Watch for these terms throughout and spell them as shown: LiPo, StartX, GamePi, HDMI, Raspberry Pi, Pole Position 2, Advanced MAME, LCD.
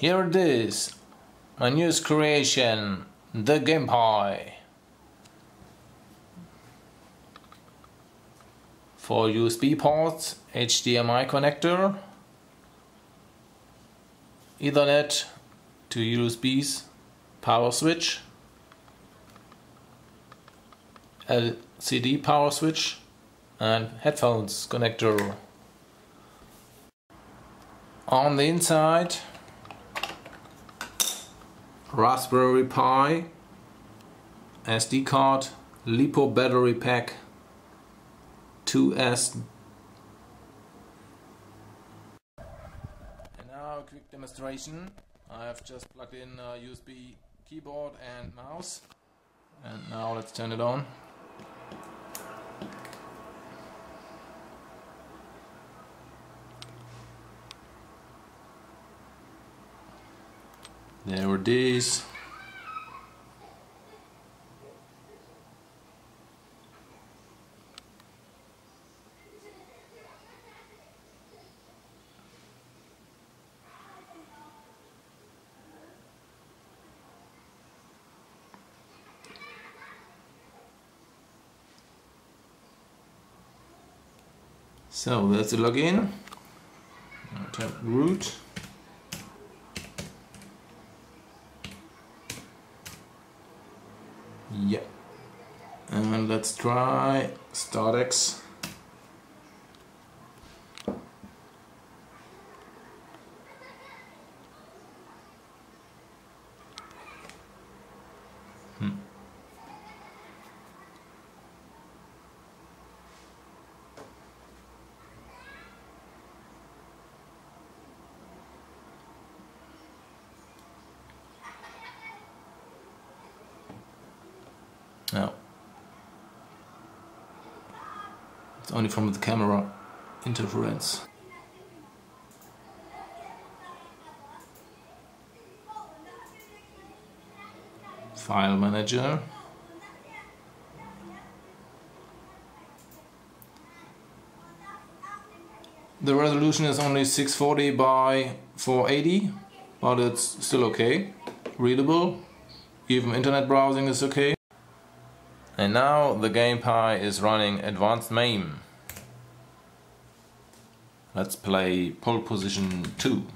Here it is, my newest creation, the GamePi. Four USB ports, HDMI connector, Ethernet, two USBs, power switch, LCD power switch, and headphones connector. On the inside, Raspberry Pi, SD card, LiPo battery pack, 2S. And now a quick demonstration. I have just plugged in a USB keyboard and mouse. And now let's turn it on. There it is. So that's the login. Tap root. Yeah, and let's try StartX. No, it's only from the camera interference. File manager. The resolution is only 640 by 480, but it's still okay, readable. Even internet browsing is okay. And now the GamePi is running Advanced MAME. Let's play Pole Position 2.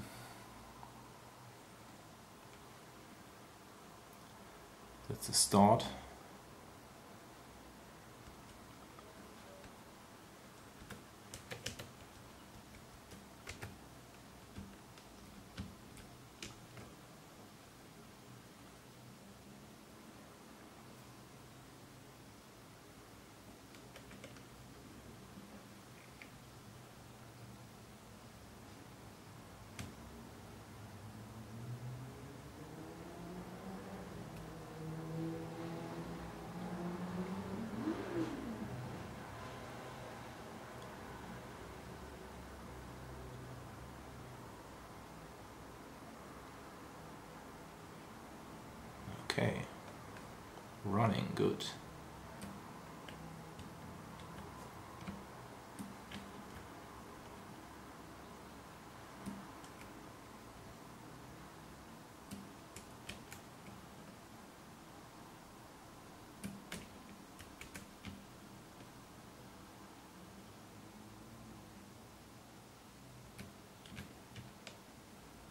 That's the start. Okay, running good.